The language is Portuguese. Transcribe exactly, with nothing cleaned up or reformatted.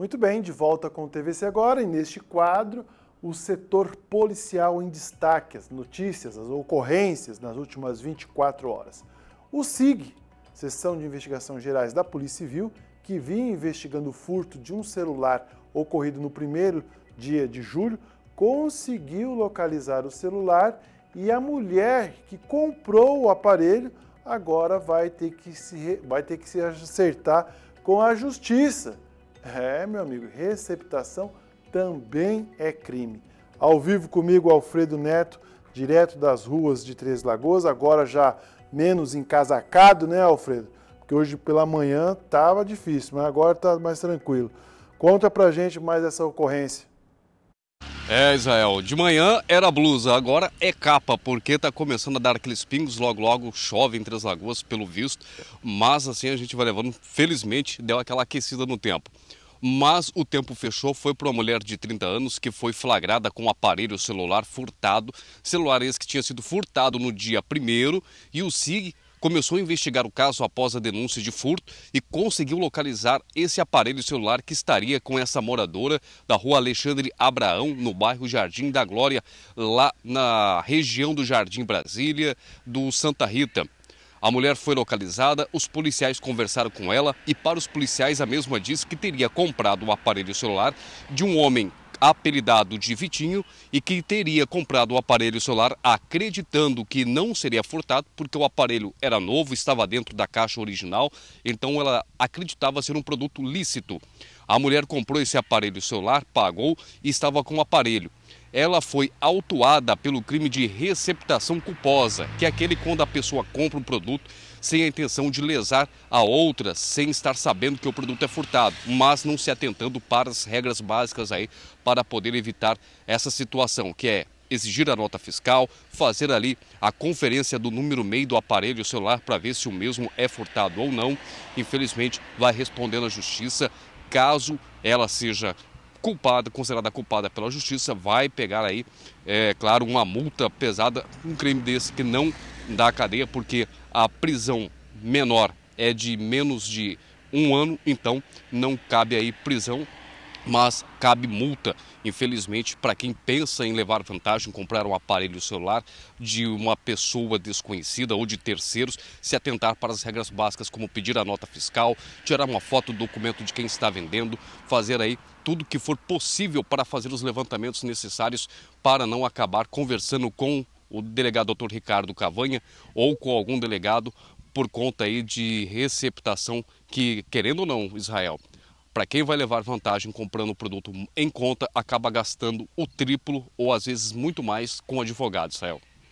Muito bem, de volta com o T V C agora e neste quadro, o setor policial em destaque, as notícias, as ocorrências nas últimas vinte e quatro horas. O SIG, Seção de Investigações Gerais da Polícia Civil, que vinha investigando o furto de um celular ocorrido no primeiro dia de julho, conseguiu localizar o celular e a mulher que comprou o aparelho agora vai ter que se, vai ter que se acertar com a justiça. É, meu amigo, receptação também é crime. Ao vivo comigo, Alfredo Neto, direto das ruas de Três Lagoas, agora já menos encasacado, né, Alfredo? Porque hoje pela manhã estava difícil, mas agora está mais tranquilo. Conta pra gente mais essa ocorrência. É, Israel, de manhã era blusa, agora é capa, porque tá começando a dar aqueles pingos, logo logo chove em Três Lagoas, pelo visto, mas assim a gente vai levando, felizmente deu aquela aquecida no tempo. Mas o tempo fechou, foi para uma mulher de trinta anos que foi flagrada com um aparelho celular furtado, celular esse que tinha sido furtado no dia primeiro, e o SIG começou a investigar o caso após a denúncia de furto e conseguiu localizar esse aparelho celular que estaria com essa moradora da rua Alexandre Abraão, no bairro Jardim da Glória, lá na região do Jardim Brasília, do Santa Rita. A mulher foi localizada, os policiais conversaram com ela e para os policiais a mesma disse que teria comprado o aparelho celular de um homem apelidado de Vitinho e que teria comprado o aparelho celular acreditando que não seria furtado porque o aparelho era novo, estava dentro da caixa original, então ela acreditava ser um produto lícito. A mulher comprou esse aparelho celular, pagou e estava com o aparelho. Ela foi autuada pelo crime de receptação culposa, que é aquele quando a pessoa compra um produto sem a intenção de lesar a outra, sem estar sabendo que o produto é furtado, mas não se atentando para as regras básicas aí para poder evitar essa situação, que é exigir a nota fiscal, fazer ali a conferência do número M E I do aparelho celular para ver se o mesmo é furtado ou não. Infelizmente, vai respondendo à justiça, caso ela seja culpada, considerada culpada pela justiça, vai pegar aí, é claro, uma multa pesada, um crime desse que não dá cadeia, porque a prisão menor é de menos de um ano, então não cabe aí prisão, mas cabe multa, infelizmente, para quem pensa em levar vantagem, comprar um aparelho celular de uma pessoa desconhecida ou de terceiros, se atentar para as regras básicas, como pedir a nota fiscal, tirar uma foto do documento de quem está vendendo, fazer aí tudo que for possível para fazer os levantamentos necessários para não acabar conversando com o delegado doutor Ricardo Cavanha ou com algum delegado por conta aí de receptação que, querendo ou não, Israel, para quem vai levar vantagem comprando o produto em conta, acaba gastando o triplo ou às vezes muito mais com advogado, Israel.